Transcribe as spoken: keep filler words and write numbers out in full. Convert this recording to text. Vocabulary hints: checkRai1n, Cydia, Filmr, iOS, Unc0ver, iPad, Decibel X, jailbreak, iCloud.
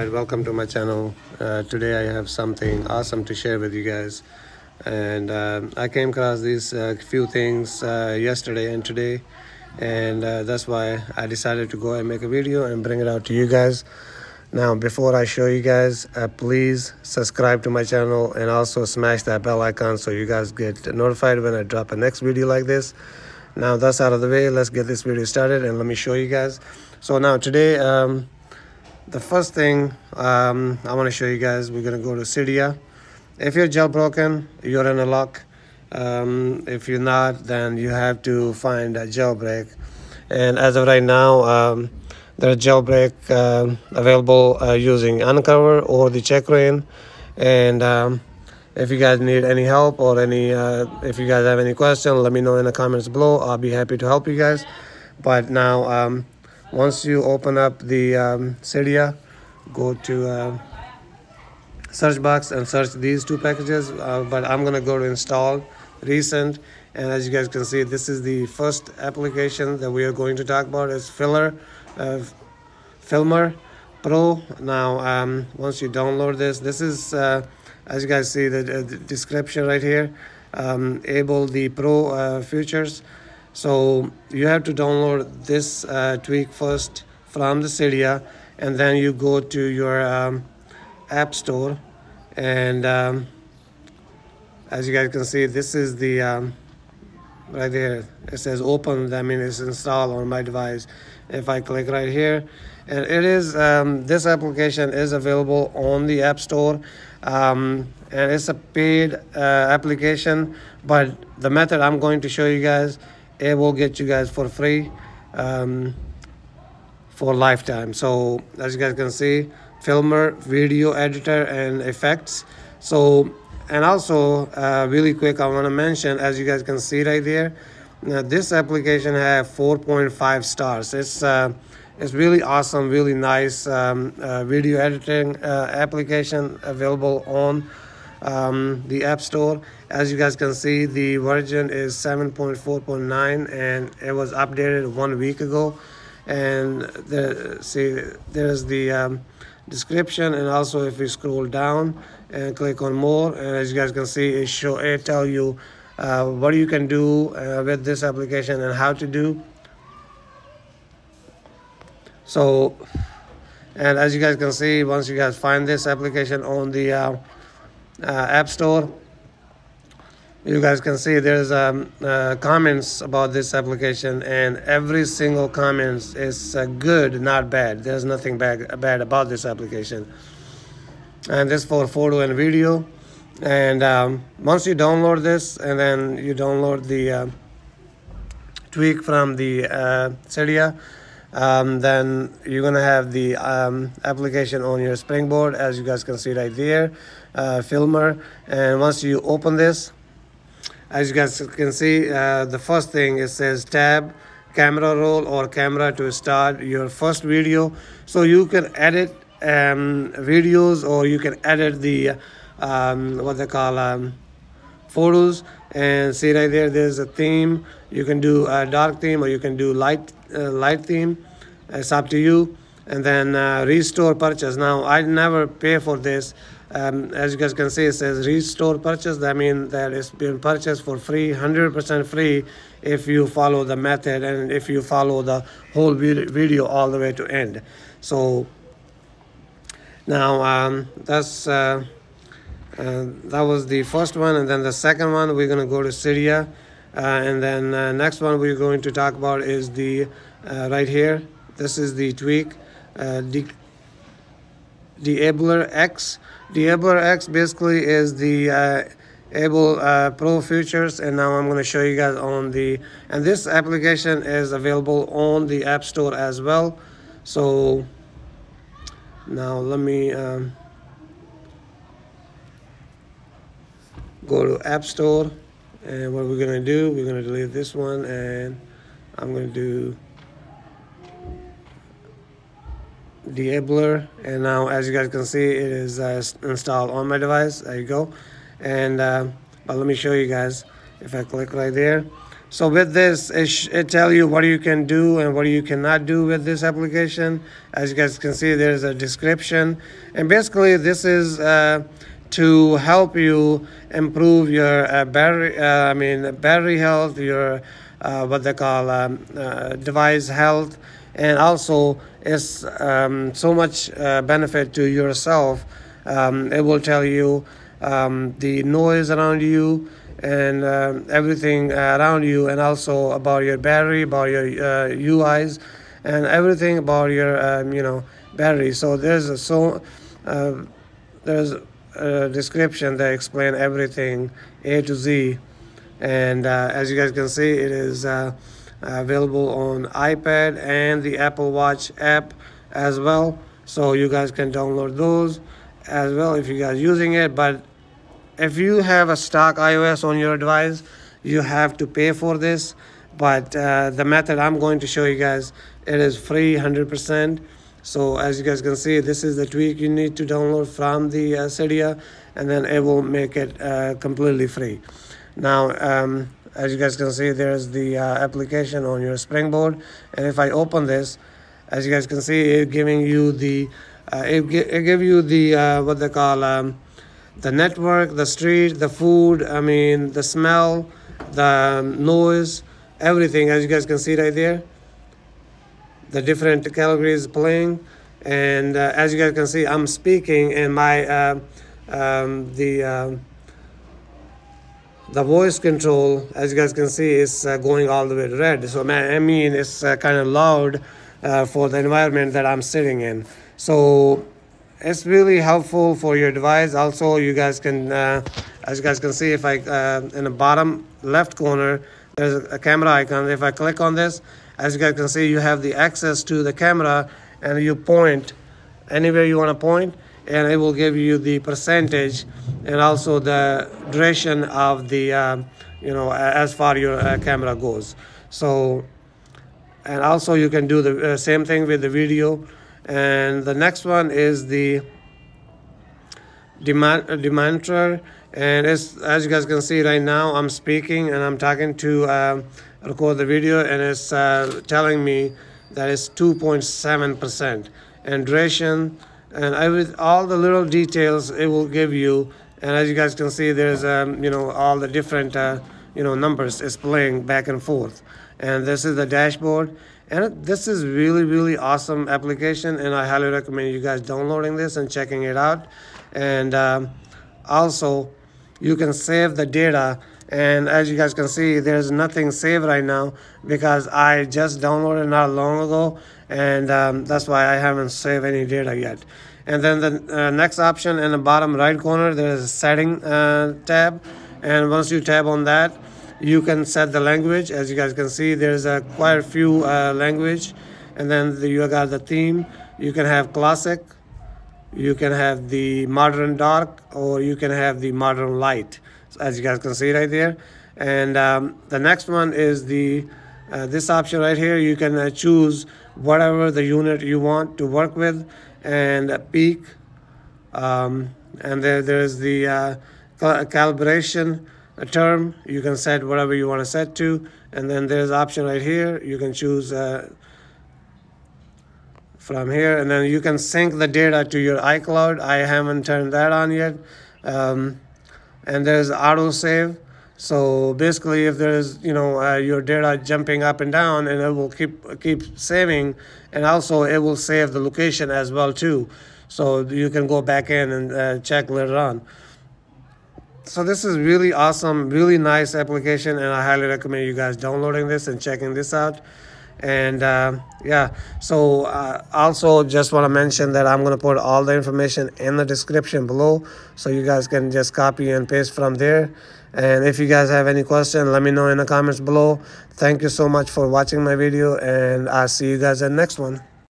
and welcome to my channel. Uh, today I have something awesome to share with you guys, and uh, I came across these uh, few things uh, yesterday and today, and uh, that's why I decided to go and make a video and bring it out to you guys. Now before I show you guys, uh, please subscribe to my channel and also smash that bell icon so you guys get notified when I drop a next video like this. Now that's out of the way, let's get this video started and let me show you guys. So now today, um, the first thing um, I want to show you guys, we're going to go to Cydia. If you're jailbroken, you're in a lock. Um, if you're not, then you have to find a jailbreak. And as of right now, um, there are jailbreak uh, available uh, using Unc0ver or the Checkra one n. And um, if you guys need any help or any, uh, if you guys have any question, let me know in the comments below. I'll be happy to help you guys. But now, um, once you open up the um, Cydia, go to uh, search box and search these two packages. Uh, but I'm gonna go to install recent. And as you guys can see, this is the first application that we are going to talk about. It's Filmr. Uh, Filmr Pro. Now um, once you download this, this is uh, as you guys see the, the description right here, um, able the pro uh, features. So you have to download this uh, tweak first from the Cydia, and then you go to your um, app store, and um, as you guys can see, this is the um, right here it says open. I mean, it's installed on my device. If I click right here, and it is um, this application is available on the App Store, um, and it's a paid uh, application, but the method I'm going to show you guys, it will get you guys for free um, for lifetime. So as you guys can see, Filmr, video editor and effects. So and also uh, really quick, I want to mention, as you guys can see right there, now this application have four point five stars. It's uh, it's really awesome, really nice um, uh, video editing uh, application available on um, the App Store. As you guys can see, the version is seven point four point nine, and it was updated one week ago. And the, see, there's the um, description, and also if we scroll down and click on more, and as you guys can see, it show it tell you Uh, what you can do uh, with this application and how to do. So, and as you guys can see, once you guys find this application on the uh, uh, App Store, you guys can see there's um, uh, comments about this application, and every single comment is uh, good, not bad. There's nothing bad, bad about this application. And this for photo and video. And um, once you download this, and then you download the uh, tweak from the uh, Cydia, um, then you're gonna have the um, application on your springboard, as you guys can see right there, uh, Filmr. And once you open this, as you guys can see, uh, the first thing it says tab, camera roll or camera to start your first video. So you can edit um, videos, or you can edit the um what they call um photos. And see right there, there's a theme. You can do a dark theme, or you can do light uh, light theme. It's up to you. And then uh, restore purchase. Now I never pay for this. Um as you guys can see, it says restore purchase. That means that it's been purchased for free, one hundred percent free, if you follow the method and if you follow the whole video all the way to end. So now um that's uh Uh, that was the first one. And then the second one, we're going to go to Cydia, uh, and then uh, next one we're going to talk about is the uh, right here, this is the tweak, uh, De Decibel X. Decibel X basically is the uh, able uh, pro features. And now I'm going to show you guys on the, and this application is available on the App Store as well. So now let me um, go to App Store, and what we're gonna do, we're gonna delete this one, and I'm gonna do Decibel. And now as you guys can see, it is uh, installed on my device. There you go. And uh, but let me show you guys, if I click right there, So with this, it, sh it tells you what you can do and what you cannot do with this application. As you guys can see, there's a description. And basically, this is uh, to help you improve your uh, battery, uh, I mean, battery health, your uh, what they call um, uh, device health. And also, it's um, so much uh, benefit to yourself. Um, it will tell you um, the noise around you and uh, everything around you, and also about your battery, about your uh, U Is, and everything about your um, you know, battery. So there's a so uh, there's a description that explains everything A to Z. And uh, as you guys can see, it is uh, available on iPad and the Apple Watch app as well, so you guys can download those as well if you guys are using it. But if you have a stock iOS on your device, you have to pay for this. But uh, the method I'm going to show you guys, it is free one hundred percent. So as you guys can see, this is the tweak you need to download from the uh, Cydia, and then it will make it uh, completely free. Now, um, as you guys can see, there's the uh, application on your Springboard. And if I open this, as you guys can see, it's giving you the, uh, it, it give you the, uh, what they call, um, the network, the street, the food, I mean, the smell, the noise, everything, as you guys can see right there. The different categories playing. And uh, as you guys can see, I'm speaking and my, uh, um, the, uh, the voice control, as you guys can see, is uh, going all the way to red. So, I mean, it's uh, kind of loud uh, for the environment that I'm sitting in. So it's really helpful for your device. Also, you guys can, uh, as you guys can see, if I, uh, in the bottom left corner, there's a camera icon. If I click on this, as you guys can see, you have the access to the camera, and you point anywhere you want to point, and it will give you the percentage and also the duration of the, uh, you know, as far your uh, camera goes. So, and also you can do the uh, same thing with the video. And the next one is the demanter, and it's, as you guys can see right now, I'm speaking and I'm talking to uh, record the video, and it's uh, telling me that it's two point seven percent and duration and every, all the little details it will give you. And as you guys can see, there's um, you know, all the different uh, you know, numbers is playing back and forth. And this is the dashboard. And this is really, really awesome application, and I highly recommend you guys downloading this and checking it out. And um, also, you can save the data. And as you guys can see, there's nothing saved right now because I just downloaded not long ago, and um, that's why I haven't saved any data yet. And then the uh, next option in the bottom right corner, there is a setting uh, tab. And once you tap on that, you can set the language. As you guys can see, there's a quite a few uh, language. And then the, you got the theme. You can have classic, you can have the modern dark, or you can have the modern light. So as you guys can see right there. And um, the next one is the uh, this option right here. You can uh, choose whatever the unit you want to work with, and a peak. Um, and there there's the uh, cal calibration. A term, you can set whatever you want to set to. And then there's option right here, you can choose uh, from here. And then you can sync the data to your iCloud. I haven't turned that on yet. Um, and there's auto save. So basically, if there's, you know, uh, your data jumping up and down, and it will keep keep saving, and also it will save the location as well too, so you can go back in and uh, check later on. So this is really awesome, really nice application, and I highly recommend you guys downloading this and checking this out. And uh, yeah, so uh, also just want to mention that I'm going to put all the information in the description below, so you guys can just copy and paste from there. And if you guys have any question, let me know in the comments below. Thank you so much for watching my video, and I'll see you guys in the next one.